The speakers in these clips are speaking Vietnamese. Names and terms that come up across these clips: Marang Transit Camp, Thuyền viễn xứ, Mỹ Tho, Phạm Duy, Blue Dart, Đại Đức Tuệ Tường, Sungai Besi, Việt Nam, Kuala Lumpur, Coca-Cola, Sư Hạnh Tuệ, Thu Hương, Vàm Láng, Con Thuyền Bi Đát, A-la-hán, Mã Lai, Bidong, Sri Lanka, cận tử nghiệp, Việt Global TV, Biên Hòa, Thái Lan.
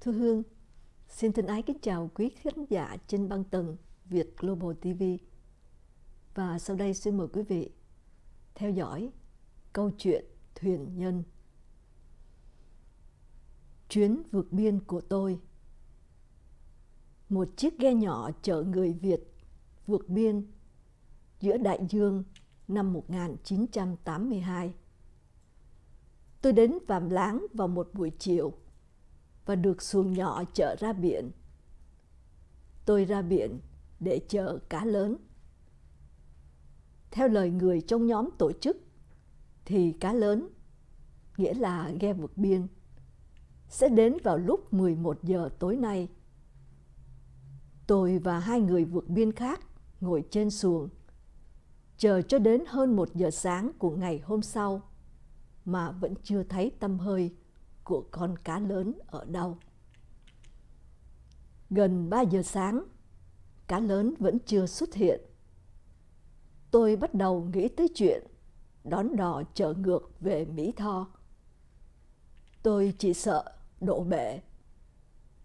Thu Hương xin thân ái kính chào quý khán giả trên băng tần Việt Global TV. Và sau đây xin mời quý vị theo dõi câu chuyện thuyền nhân. Chuyến vượt biên của tôi. Một chiếc ghe nhỏ chở người Việt vượt biên giữa đại dương năm 1982. Tôi đến Vàm Láng vào một buổi chiều và được xuồng nhỏ chở ra biển. Tôi ra biển để chở cá lớn. Theo lời người trong nhóm tổ chức thì cá lớn, nghĩa là ghe vượt biên, sẽ đến vào lúc 11 giờ tối nay. Tôi và hai người vượt biên khác ngồi trên xuồng, chờ cho đến hơn 1 giờ sáng của ngày hôm sau mà vẫn chưa thấy tăm hơi của con cá lớn ở đâu. Gần 3 giờ sáng, cá lớn vẫn chưa xuất hiện. Tôi bắt đầu nghĩ tới chuyện đón đò chở ngược về Mỹ Tho. Tôi chỉ sợ đổ bể.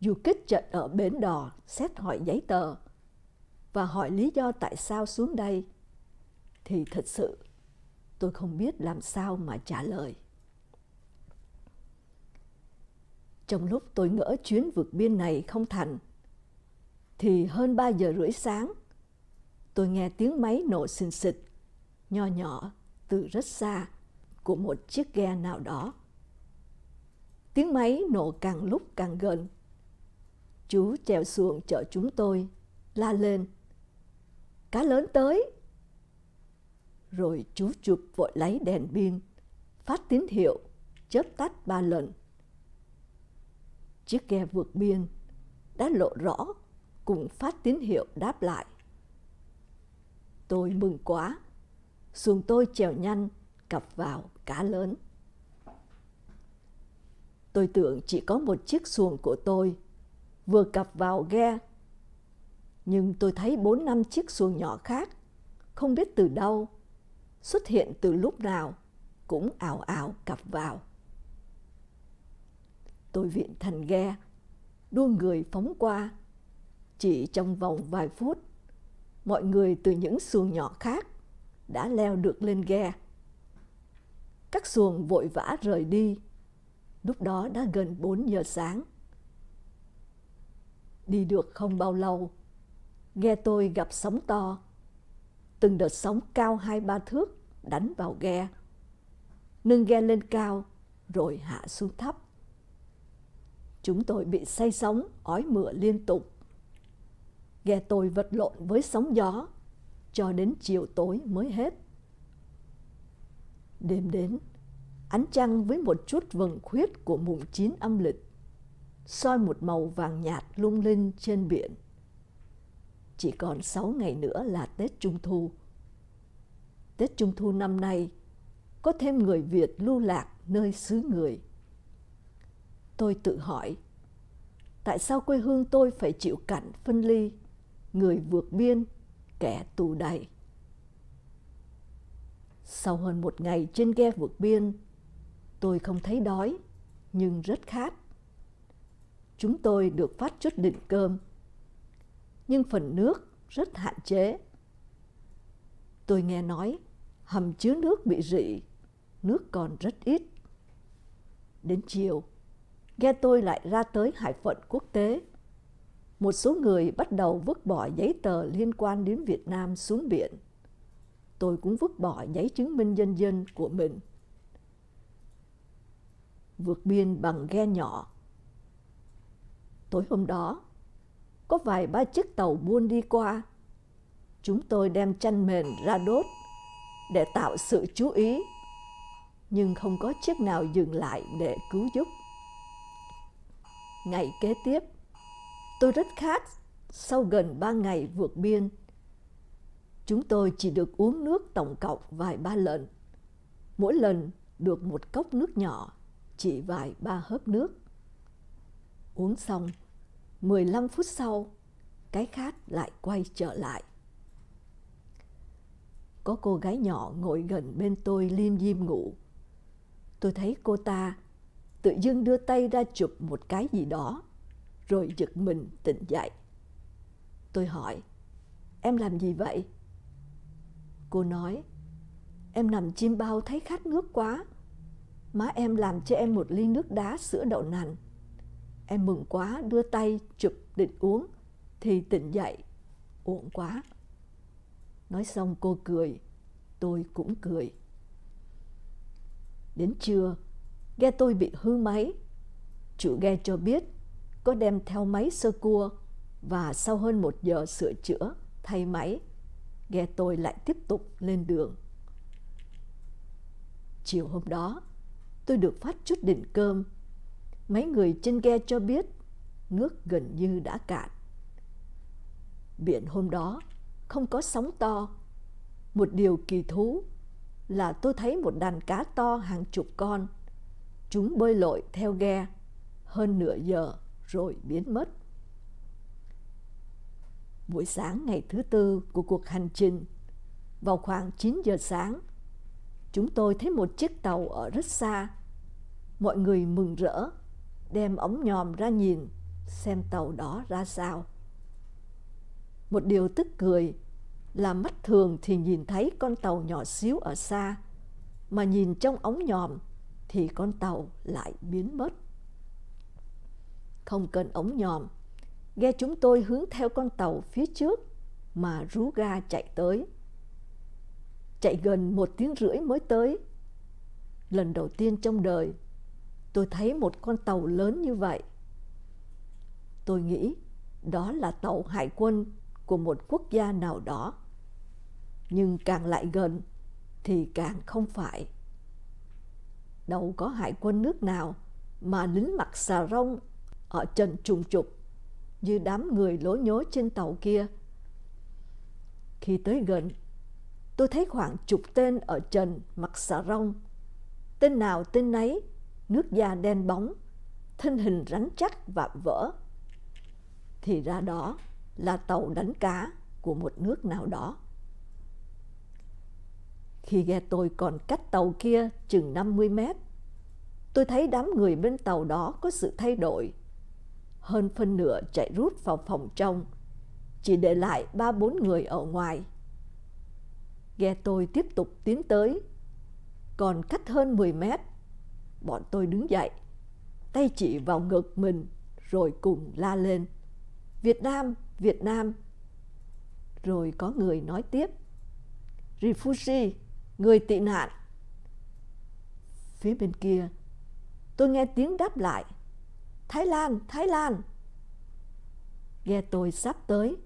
Du kích chợt ở bến đò xét hỏi giấy tờ và hỏi lý do tại sao xuống đây, thì thật sự tôi không biết làm sao mà trả lời. Trong lúc tôi ngỡ chuyến vượt biên này không thành, thì hơn 3 giờ rưỡi sáng, tôi nghe tiếng máy nổ xình xịch, nho nhỏ từ rất xa của một chiếc ghe nào đó. Tiếng máy nổ càng lúc càng gần. Chú chèo xuồng chở chúng tôi la lên: "Cá lớn tới!" Rồi chú chụp vội lấy đèn pin, phát tín hiệu, chớp tắt 3 lần. Chiếc ghe vượt biên đã lộ rõ cùng phát tín hiệu đáp lại. Tôi mừng quá, xuồng tôi chèo nhanh cặp vào cá lớn. Tôi tưởng chỉ có một chiếc xuồng của tôi vừa cặp vào ghe, nhưng tôi thấy 4-5 chiếc xuồng nhỏ khác không biết từ đâu xuất hiện từ lúc nào cũng ào ào cặp vào. Tôi viện thành ghe, đua người phóng qua. Chỉ trong vòng vài phút, mọi người từ những xuồng nhỏ khác đã leo được lên ghe. Các xuồng vội vã rời đi. Lúc đó đã gần 4 giờ sáng. Đi được không bao lâu, ghe tôi gặp sóng to. Từng đợt sóng cao 2-3 thước đánh vào ghe, nâng ghe lên cao rồi hạ xuống thấp. Chúng tôi bị say sóng ói mửa liên tục. Ghe tôi vật lộn với sóng gió cho đến chiều tối mới hết. Đêm đến, ánh trăng với một chút vầng khuyết của mùng 9 âm lịch soi một màu vàng nhạt lung linh trên biển. Chỉ còn 6 ngày nữa là Tết Trung Thu. Tết Trung Thu năm nay có thêm người Việt lưu lạc nơi xứ người. Tôi tự hỏi, tại sao quê hương tôi phải chịu cảnh phân ly, người vượt biên, kẻ tù đày? Sau hơn 1 ngày trên ghe vượt biên, tôi không thấy đói, nhưng rất khát. Chúng tôi được phát chút đỉnh cơm, nhưng phần nước rất hạn chế. Tôi nghe nói hầm chứa nước bị rỉ, nước còn rất ít. Đến chiều, ghe tôi lại ra tới hải phận quốc tế. Một số người bắt đầu vứt bỏ giấy tờ liên quan đến Việt Nam xuống biển. Tôi cũng vứt bỏ giấy chứng minh nhân dân của mình. Vượt biên bằng ghe nhỏ. Tối hôm đó, có vài 3 chiếc tàu buôn đi qua. Chúng tôi đem chăn mền ra đốt để tạo sự chú ý, nhưng không có chiếc nào dừng lại để cứu giúp. Ngày kế tiếp, tôi rất khát sau gần 3 ngày vượt biên. Chúng tôi chỉ được uống nước tổng cộng vài 3 lần. Mỗi lần được một cốc nước nhỏ, chỉ vài 3 hớp nước. Uống xong, 15 phút sau, cái khát lại quay trở lại. Có cô gái nhỏ ngồi gần bên tôi lim dim ngủ. Tôi thấy cô ta tự dưng đưa tay ra chụp một cái gì đó rồi giật mình tỉnh dậy. Tôi hỏi, em làm gì vậy? Cô nói, em nằm chim bao thấy khát nước quá. Má em làm cho em một ly nước đá sữa đậu nành. Em mừng quá đưa tay chụp định uống, thì tỉnh dậy, uổng quá. Nói xong cô cười, tôi cũng cười. Đến trưa, ghe tôi bị hư máy. Chủ ghe cho biết có đem theo máy sơ cua và sau hơn 1 giờ sửa chữa, thay máy, ghe tôi lại tiếp tục lên đường. Chiều hôm đó, tôi được phát chút đỉnh cơm. Mấy người trên ghe cho biết nước gần như đã cạn. Biển hôm đó không có sóng to. Một điều kỳ thú là tôi thấy một đàn cá to hàng chục con. Chúng bơi lội theo ghe hơn nửa giờ rồi biến mất. Buổi sáng ngày thứ tư của cuộc hành trình, vào khoảng 9 giờ sáng, chúng tôi thấy một chiếc tàu ở rất xa. Mọi người mừng rỡ, đem ống nhòm ra nhìn xem tàu đó ra sao. Một điều tức cười là mắt thường thì nhìn thấy con tàu nhỏ xíu ở xa, mà nhìn trong ống nhòm thì con tàu lại biến mất. Không cần ống nhòm, ghe chúng tôi hướng theo con tàu phía trước mà rú ga chạy tới. Chạy gần 1 tiếng rưỡi mới tới. Lần đầu tiên trong đời tôi thấy một con tàu lớn như vậy. Tôi nghĩ đó là tàu hải quân của một quốc gia nào đó. Nhưng càng lại gần thì càng không phải. Đâu có hải quân nước nào mà lính mặc xà rông ở trần trùng trục như đám người lố nhố trên tàu kia. Khi tới gần, tôi thấy khoảng chục tên ở trần mặc xà rông. Tên nào tên nấy, nước da đen bóng, thân hình rắn chắc vạm vỡ. Thì ra đó là tàu đánh cá của một nước nào đó. Khi ghe tôi còn cách tàu kia chừng 50 mét, tôi thấy đám người bên tàu đó có sự thay đổi. Hơn phân nửa chạy rút vào phòng trong, chỉ để lại 3-4 người ở ngoài. Ghe tôi tiếp tục tiến tới, còn cách hơn 10 mét, bọn tôi đứng dậy, tay chỉ vào ngực mình rồi cùng la lên: Việt Nam, Việt Nam. Rồi có người nói tiếp: Refugee, người tị nạn. Phía bên kia, tôi nghe tiếng đáp lại: Thái Lan, Thái Lan. Ghe tôi sắp tới.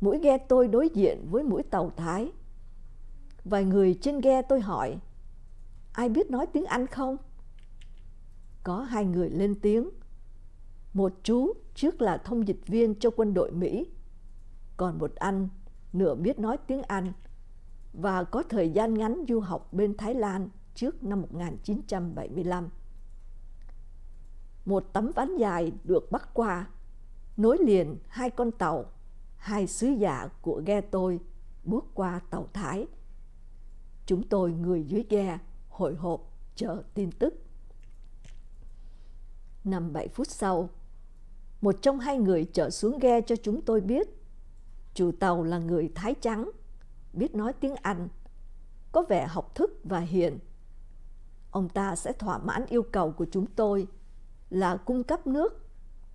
Mũi ghe tôi đối diện với mũi tàu Thái. Vài người trên ghe tôi hỏi: Ai biết nói tiếng Anh không? Có 2 người lên tiếng. Một chú trước là thông dịch viên cho quân đội Mỹ, còn một anh nửa biết nói tiếng Anh và có thời gian ngắn du học bên Thái Lan trước năm 1975. Một tấm ván dài được bắc qua, nối liền 2 con tàu, 2 sứ giả của ghe tôi bước qua tàu Thái. Chúng tôi người dưới ghe hồi hộp chờ tin tức. 5-7 phút sau, một trong 2 người chở xuống ghe cho chúng tôi biết chủ tàu là người Thái trắng, biết nói tiếng Anh, có vẻ học thức và hiền. Ông ta sẽ thỏa mãn yêu cầu của chúng tôi là cung cấp nước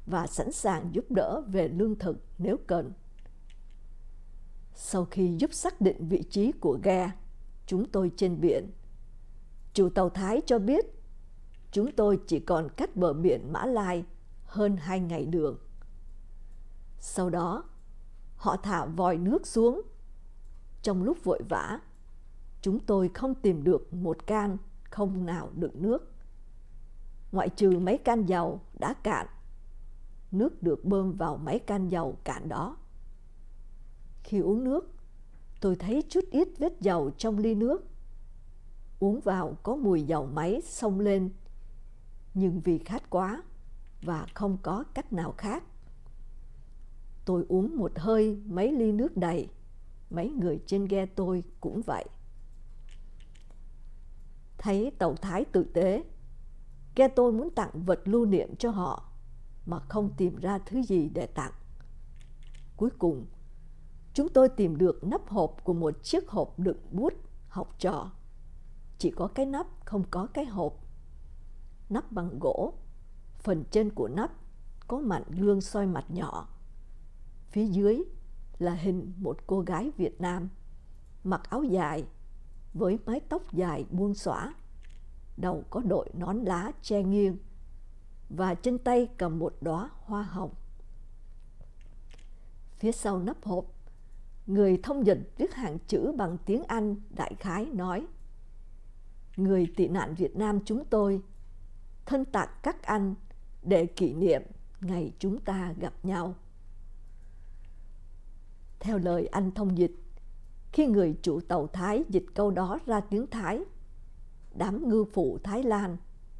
và sẵn sàng giúp đỡ về lương thực nếu cần. Sau khi giúp xác định vị trí của ghe chúng tôi trên biển, chủ tàu Thái cho biết chúng tôi chỉ còn cách bờ biển Mã Lai hơn 2 ngày đường. Sau đó, họ thả vòi nước xuống. Trong lúc vội vã, chúng tôi không tìm được một can không nào đựng nước. Ngoại trừ mấy can dầu đã cạn, nước được bơm vào mấy can dầu cạn đó. Khi uống nước, tôi thấy chút ít vết dầu trong ly nước. Uống vào có mùi dầu máy xông lên, nhưng vì khát quá và không có cách nào khác, tôi uống một hơi mấy ly nước đầy. Mấy người trên ghe tôi cũng vậy. Thấy tàu Thái tử tế, ghe tôi muốn tặng vật lưu niệm cho họ, mà không tìm ra thứ gì để tặng. Cuối cùng, chúng tôi tìm được nắp hộp của một chiếc hộp đựng bút học trò. Chỉ có cái nắp, không có cái hộp. Nắp bằng gỗ, phần trên của nắp có mảnh gương soi mặt nhỏ. Phía dưới là hình một cô gái Việt Nam, mặc áo dài, với mái tóc dài buông xõa, đầu có đội nón lá che nghiêng và trên tay cầm một đóa hoa hồng. Phía sau nắp hộp, người thông dịch viết hàng chữ bằng tiếng Anh đại khái nói: Người tị nạn Việt Nam chúng tôi thân tặng các anh để kỷ niệm ngày chúng ta gặp nhau. Theo lời anh thông dịch, khi người chủ tàu Thái dịch câu đó ra tiếng Thái, đám ngư phụ Thái Lan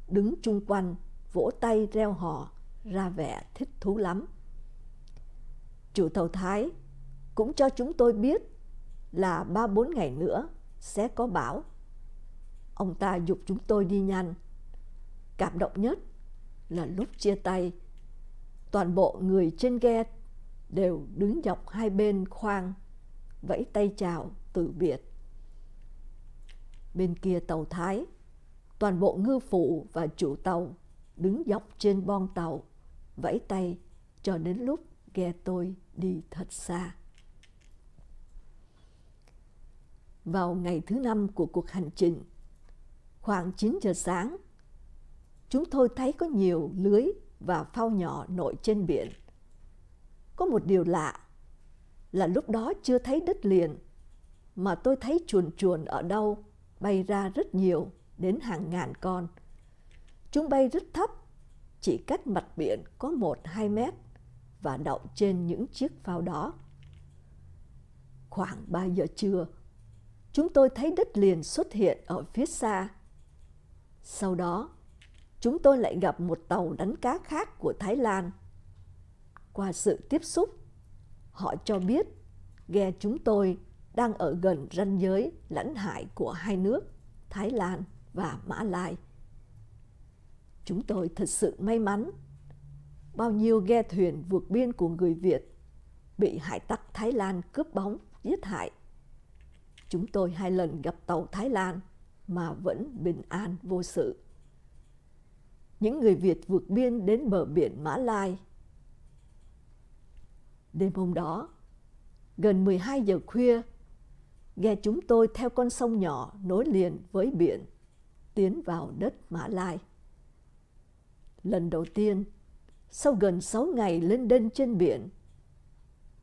đứng chung quanh vỗ tay reo hò ra vẻ thích thú lắm. Chủ tàu Thái cũng cho chúng tôi biết là 3-4 ngày nữa sẽ có bão. Ông ta giục chúng tôi đi nhanh. Cảm động nhất là lúc chia tay, toàn bộ người trên ghe đều đứng dọc hai bên khoang, vẫy tay chào từ biệt. Bên kia tàu Thái, toàn bộ ngư phụ và chủ tàu đứng dọc trên bon tàu, vẫy tay cho đến lúc ghe tôi đi thật xa. Vào ngày thứ 5 của cuộc hành trình, khoảng 9 giờ sáng, chúng tôi thấy có nhiều lưới và phao nhỏ nổi trên biển. Có một điều lạ là lúc đó chưa thấy đất liền, mà tôi thấy chuồn chuồn ở đâu bay ra rất nhiều, đến hàng ngàn con. Chúng bay rất thấp, chỉ cách mặt biển có 1-2 mét và đậu trên những chiếc phao đó. Khoảng 3 giờ trưa, chúng tôi thấy đất liền xuất hiện ở phía xa. Sau đó, chúng tôi lại gặp một tàu đánh cá khác của Thái Lan. Qua sự tiếp xúc, họ cho biết ghe chúng tôi đang ở gần ranh giới lãnh hải của hai nước Thái Lan và Mã Lai. Chúng tôi thật sự may mắn. Bao nhiêu ghe thuyền vượt biên của người Việt bị hải tặc Thái Lan cướp bóc, giết hại. Chúng tôi 2 lần gặp tàu Thái Lan mà vẫn bình an vô sự. Những người Việt vượt biên đến bờ biển Mã Lai. Đêm hôm đó, gần 12 giờ khuya, ghe chúng tôi theo con sông nhỏ nối liền với biển, tiến vào đất Mã Lai. Lần đầu tiên, sau gần 6 ngày lênh đênh trên biển,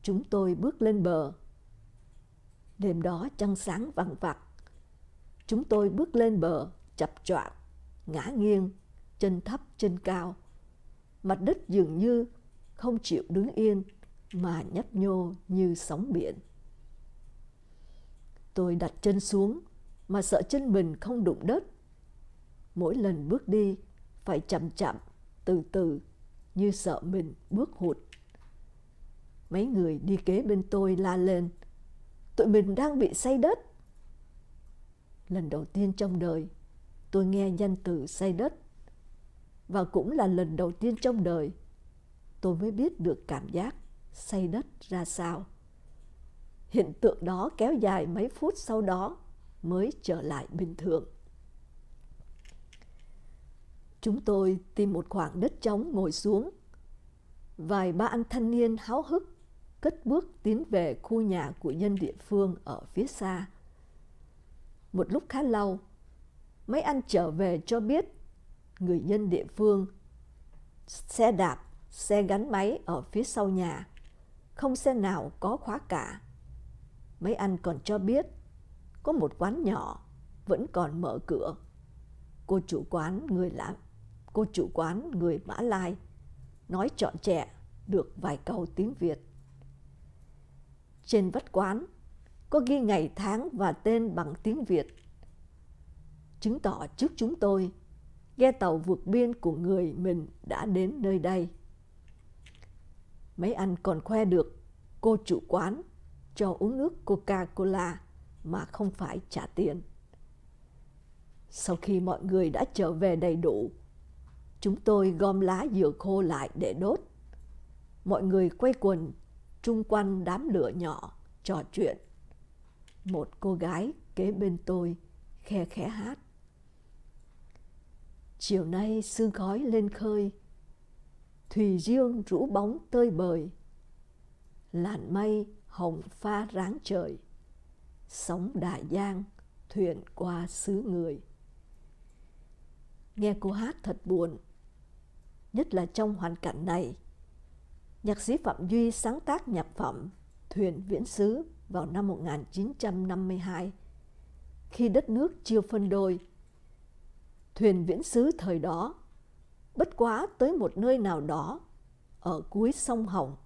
chúng tôi bước lên bờ. Đêm đó trăng sáng vằng vặc, chúng tôi bước lên bờ chập choạng, ngã nghiêng, chân thấp chân cao. Mặt đất dường như không chịu đứng yên mà nhấp nhô như sóng biển. Tôi đặt chân xuống mà sợ chân mình không đụng đất. Mỗi lần bước đi phải chậm chậm, từ từ, như sợ mình bước hụt. Mấy người đi kế bên tôi la lên: Tụi mình đang bị say đất. Lần đầu tiên trong đời tôi nghe danh từ say đất, và cũng là lần đầu tiên trong đời tôi mới biết được cảm giác say đất ra sao. Hiện tượng đó kéo dài mấy phút, sau đó mới trở lại bình thường. Chúng tôi tìm một khoảng đất trống ngồi xuống. Vài ba anh thanh niên háo hức cất bước tiến về khu nhà của dân địa phương ở phía xa. Một lúc khá lâu, mấy anh trở về cho biết người dân địa phương xe đạp, xe gắn máy ở phía sau nhà, không xe nào có khóa cả. Mấy anh còn cho biết có một quán nhỏ vẫn còn mở cửa. Cô chủ quán người Mã Lai nói trọn trẹ được vài câu tiếng Việt. Trên vách quán có ghi ngày tháng và tên bằng tiếng Việt, chứng tỏ trước chúng tôi ghe tàu vượt biên của người mình đã đến nơi đây. Mấy anh còn khoe được cô chủ quán cho uống nước Coca-Cola mà không phải trả tiền. Sau khi mọi người đã trở về đầy đủ, Chúng tôi gom lá dừa khô lại để đốt. Mọi người quay quần chung quanh đám lửa nhỏ trò chuyện. Một cô gái kế bên tôi khe khẽ hát. Chiều nay sương khói lên khơi, thùy dương rũ bóng tơi bời, làn mây hồng pha ráng trời, sóng đại giang thuyền qua xứ người. Nghe cô hát thật buồn, nhất là trong hoàn cảnh này. Nhạc sĩ Phạm Duy sáng tác nhạc phẩm Thuyền Viễn Xứ vào năm 1952, khi đất nước chia phân đôi. Thuyền viễn xứ thời đó bất quá tới một nơi nào đó ở cuối sông Hồng,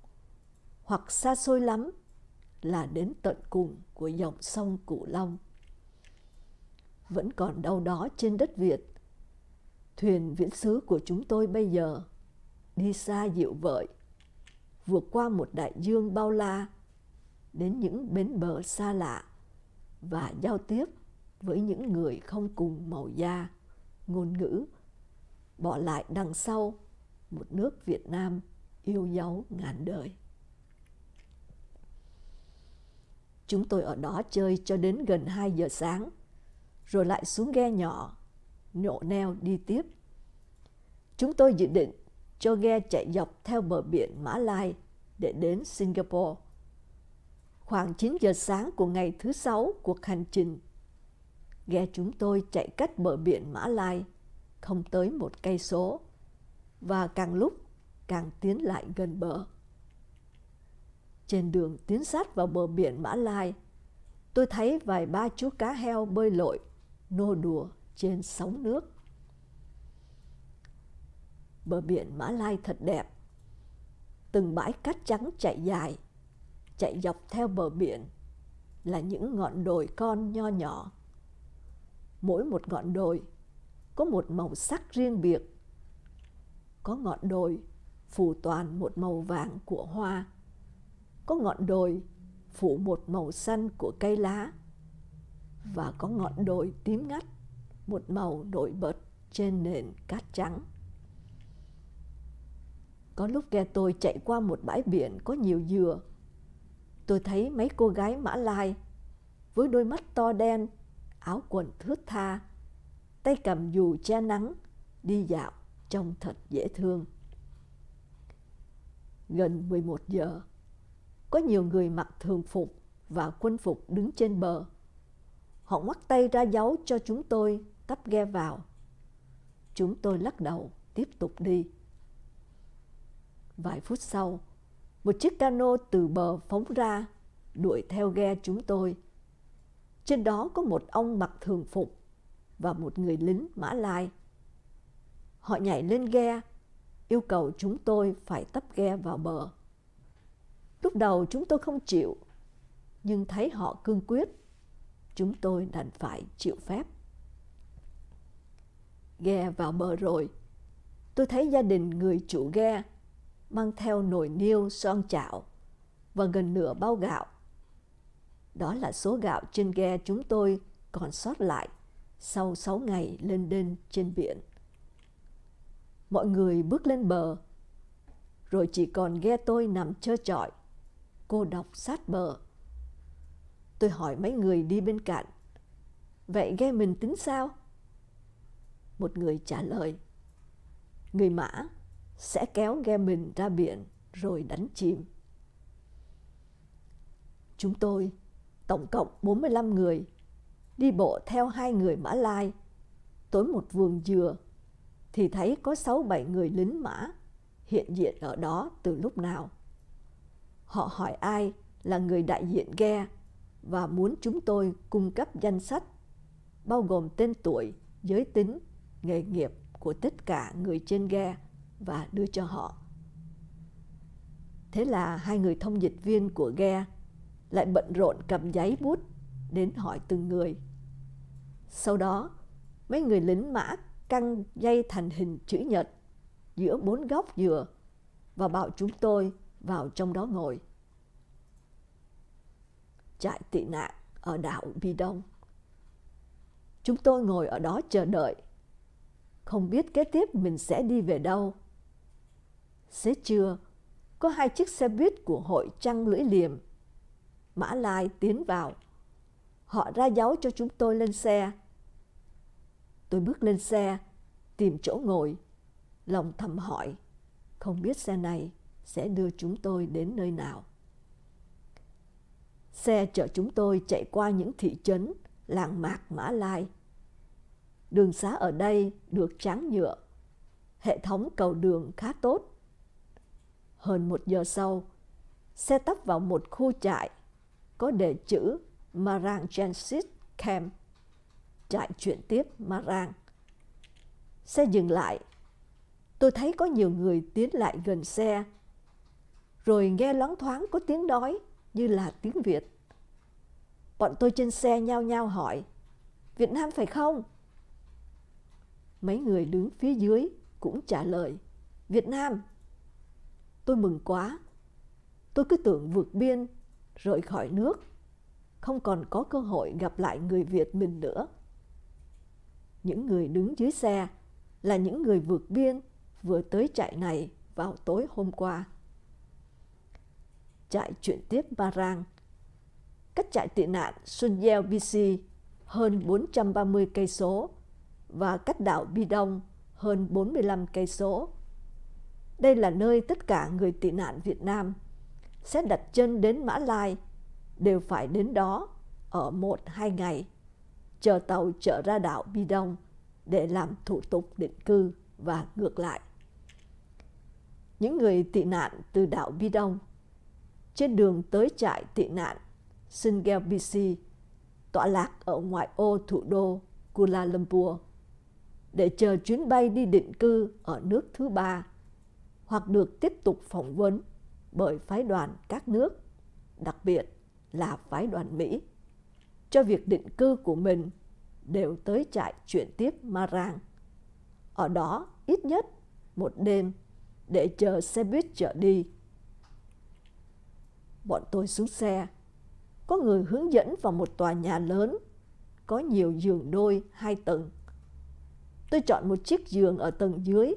hoặc xa xôi lắm là đến tận cùng của dòng sông Cửu Long. Vẫn còn đâu đó trên đất Việt, thuyền viễn xứ của chúng tôi bây giờ đi xa dịu vợi, vượt qua một đại dương bao la, đến những bến bờ xa lạ và giao tiếp với những người không cùng màu da, ngôn ngữ, bỏ lại đằng sau một nước Việt Nam yêu dấu ngàn đời. Chúng tôi ở đó chơi cho đến gần 2 giờ sáng, rồi lại xuống ghe nhỏ, nhổ neo đi tiếp. Chúng tôi dự định cho ghe chạy dọc theo bờ biển Mã Lai để đến Singapore. Khoảng 9 giờ sáng của ngày thứ 6 cuộc hành trình, ghe chúng tôi chạy cách bờ biển Mã Lai không tới 1 cây số, và càng lúc càng tiến lại gần bờ. Trên đường tiến sát vào bờ biển Mã Lai, tôi thấy vài ba chú cá heo bơi lội, nô đùa trên sóng nước. Bờ biển Mã Lai thật đẹp, từng bãi cát trắng chạy dài, chạy dọc theo bờ biển là những ngọn đồi con nho nhỏ. Mỗi một ngọn đồi có một màu sắc riêng biệt. Có ngọn đồi phủ toàn một màu vàng của hoa, có ngọn đồi phủ một màu xanh của cây lá, và có ngọn đồi tím ngắt, một màu nổi bật trên nền cát trắng. Có lúc ghe tôi chạy qua một bãi biển có nhiều dừa, tôi thấy mấy cô gái Mã Lai với đôi mắt to đen, áo quần thướt tha, tay cầm dù che nắng, đi dạo trông thật dễ thương. Gần 11 giờ, có nhiều người mặc thường phục và quân phục đứng trên bờ. Họ ngoắc tay ra dấu cho chúng tôi tắp ghe vào. Chúng tôi lắc đầu tiếp tục đi. Vài phút sau, một chiếc cano từ bờ phóng ra, đuổi theo ghe chúng tôi. Trên đó có một ông mặc thường phục và một người lính Mã Lai. Họ nhảy lên ghe, yêu cầu chúng tôi phải tấp ghe vào bờ. Lúc đầu chúng tôi không chịu, nhưng thấy họ cương quyết, chúng tôi đành phải chịu phép. Ghe vào bờ rồi, tôi thấy gia đình người chủ ghe mang theo nồi niêu, son chảo và gần nửa bao gạo. Đó là số gạo trên ghe chúng tôi còn sót lại sau 6 ngày lênh đênh trên biển. Mọi người bước lên bờ, rồi chỉ còn ghe tôi nằm trơ trọi, cô độc sát bờ. Tôi hỏi mấy người đi bên cạnh, vậy ghe mình tính sao? Một người trả lời, người Mã sẽ kéo ghe mình ra biển rồi đánh chìm. Chúng tôi tổng cộng 45 người, đi bộ theo 2 người Mã Lai, tới một vườn dừa, thì thấy có 6-7 người lính Mã hiện diện ở đó từ lúc nào. Họ hỏi ai là người đại diện ghe và muốn chúng tôi cung cấp danh sách, bao gồm tên tuổi, giới tính, nghề nghiệp của tất cả người trên ghe và đưa cho họ. Thế là 2 người thông dịch viên của ghe lại bận rộn cầm giấy bút đến hỏi từng người. Sau đó, mấy người lính Mã căng dây thành hình chữ nhật giữa 4 góc dừa và bảo chúng tôi vào trong đó ngồi. Trại tị nạn ở đảo Bidong. Chúng tôi ngồi ở đó chờ đợi, không biết kế tiếp mình sẽ đi về đâu. Xế trưa, có hai chiếc xe buýt của hội Trăng Lưỡi Liềm Mã Lai tiến vào. Họ ra dấu cho chúng tôi lên xe. Tôi bước lên xe, tìm chỗ ngồi, lòng thầm hỏi, không biết xe này sẽ đưa chúng tôi đến nơi nào. Xe chở chúng tôi chạy qua những thị trấn, làng mạc Mã Lai. Đường xá ở đây được tráng nhựa, hệ thống cầu đường khá tốt. Hơn 1 giờ sau, xe tấp vào một khu trại có đề chữ Marang Transit Camp, trại chuyển tiếp Marang. Xe dừng lại, tôi thấy có nhiều người tiến lại gần xe, rồi nghe loáng thoáng có tiếng nói như là tiếng Việt. Bọn tôi trên xe nhao nhao hỏi, Việt Nam phải không? Mấy người đứng phía dưới cũng trả lời, Việt Nam. Tôi mừng quá, tôi cứ tưởng vượt biên, rời khỏi nước, không còn có cơ hội gặp lại người Việt mình nữa. Những người đứng dưới xe là những người vượt biên vừa tới trại này vào tối hôm qua. Trại chuyển tiếp Marang cách trại tị nạn Sungai Besi hơn 430 cây số và cách đảo Bidong hơn 45 cây số. Đây là nơi tất cả người tị nạn Việt Nam sẽ đặt chân đến Mã Lai đều phải đến đó ở 1-2 ngày, chờ tàu chở ra đảo Bidong để làm thủ tục định cư và ngược lại. Những người tị nạn từ đảo Bidong trên đường tới trại tị nạn Sungai Besi tọa lạc ở ngoại ô thủ đô Kuala Lumpur để chờ chuyến bay đi định cư ở nước thứ ba hoặc được tiếp tục phỏng vấn bởi phái đoàn các nước, đặc biệt là phái đoàn Mỹ, cho việc định cư của mình đều tới trại chuyển tiếp Marang. Ở đó ít nhất 1 đêm để chờ xe buýt chở đi. Bọn tôi xuống xe, có người hướng dẫn vào một tòa nhà lớn, có nhiều giường đôi 2 tầng. Tôi chọn một chiếc giường ở tầng dưới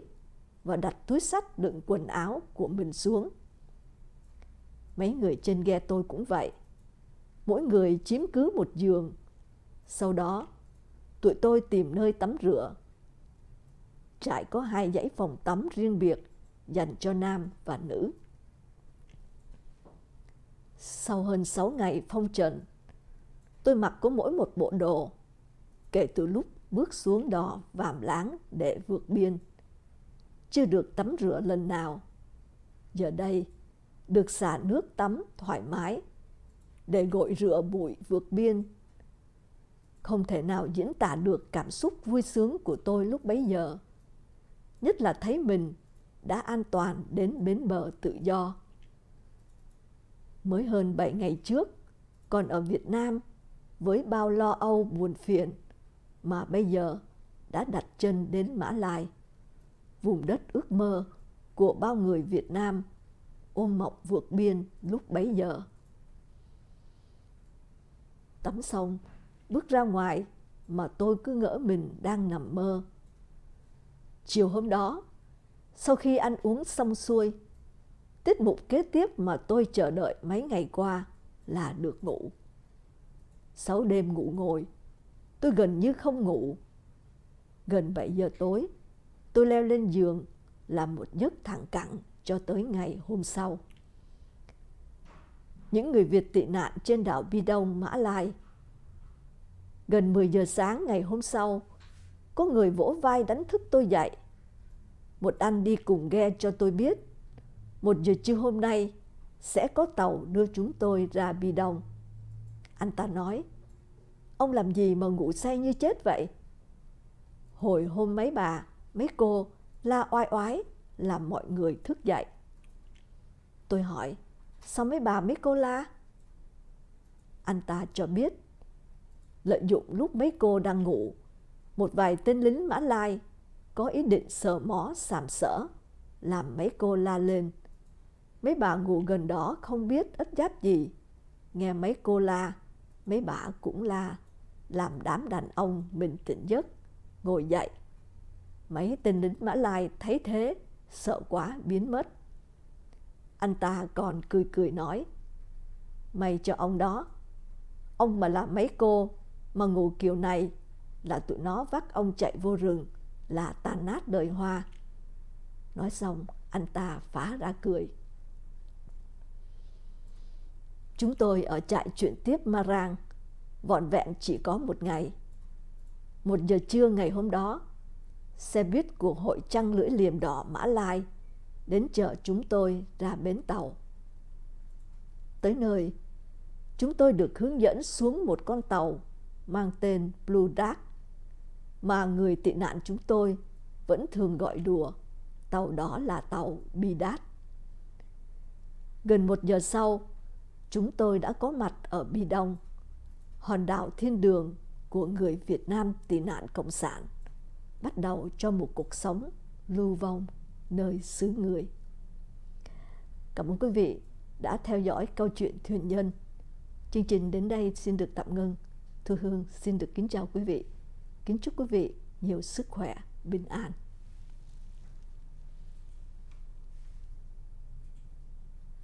và đặt túi xách đựng quần áo của mình xuống. Mấy người trên ghe tôi cũng vậy, mỗi người chiếm cứ 1 giường. Sau đó, tụi tôi tìm nơi tắm rửa. Trại có 2 dãy phòng tắm riêng biệt dành cho nam và nữ. Sau hơn 6 ngày phong trần, tôi mặc có mỗi 1 bộ đồ kể từ lúc bước xuống đò Vàm Láng để vượt biên. Chưa được tắm rửa lần nào, giờ đây được xả nước tắm thoải mái để gội rửa bụi vượt biên. Không thể nào diễn tả được cảm xúc vui sướng của tôi lúc bấy giờ, nhất là thấy mình đã an toàn đến bến bờ tự do. Mới hơn 7 ngày trước, còn ở Việt Nam với bao lo âu buồn phiền, mà bây giờ đã đặt chân đến Mã Lai, vùng đất ước mơ của bao người Việt Nam ôm mộng vượt biên lúc bấy giờ. Tắm xong, bước ra ngoài mà tôi cứ ngỡ mình đang nằm mơ. Chiều hôm đó, sau khi ăn uống xong xuôi, tiết mục kế tiếp mà tôi chờ đợi mấy ngày qua là được ngủ. 6 đêm ngủ ngồi, tôi gần như không ngủ. Gần 7 giờ tối, tôi leo lên giường làm một giấc thẳng cẳng cho tới ngày hôm sau. Những người Việt tị nạn trên đảo Bidong, Mã Lai. Gần 10 giờ sáng ngày hôm sau, có người vỗ vai đánh thức tôi dậy. Một anh đi cùng ghe cho tôi biết 1 giờ trưa hôm nay sẽ có tàu đưa chúng tôi ra Bidong. Anh ta nói, ông làm gì mà ngủ say như chết vậy? Hồi hôm mấy bà, mấy cô la oai oái làm mọi người thức dậy. Tôi hỏi, sao mấy bà mấy cô la? Anh ta cho biết, lợi dụng lúc mấy cô đang ngủ, một vài tên lính Mã Lai có ý định sờ mó sàm sỡ, làm mấy cô la lên. Mấy bà ngủ gần đó không biết ất giáp gì, nghe mấy cô la, mấy bà cũng la, làm đám đàn ông mình tỉnh giấc, ngồi dậy. Mấy tên lính Mã Lai thấy thế, sợ quá biến mất. Anh ta còn cười cười nói, may cho ông đó, ông mà là mấy cô mà ngủ kiểu này là tụi nó vác ông chạy vô rừng là tàn nát đời hoa. Nói xong anh ta phá ra cười. Chúng tôi ở trại chuyện tiếp Marang vọn vẹn chỉ có một ngày. 1 giờ trưa ngày hôm đó, xe buýt của hội trăng lưỡi liềm đỏ Mã Lai đến chở chúng tôi ra bến tàu. Tới nơi, chúng tôi được hướng dẫn xuống một con tàu mang tên Blue Dart, mà người tị nạn chúng tôi vẫn thường gọi đùa tàu đó là tàu Bi Đát. Gần 1 giờ sau, chúng tôi đã có mặt ở Bidong, hòn đảo thiên đường của người Việt Nam tị nạn cộng sản, bắt đầu cho một cuộc sống lưu vong nơi xứ người. Cảm ơn quý vị đã theo dõi câu chuyện thuyền nhân. Chương trình đến đây xin được tạm ngưng. Thu Hương xin được kính chào quý vị. Kính chúc quý vị nhiều sức khỏe, bình an.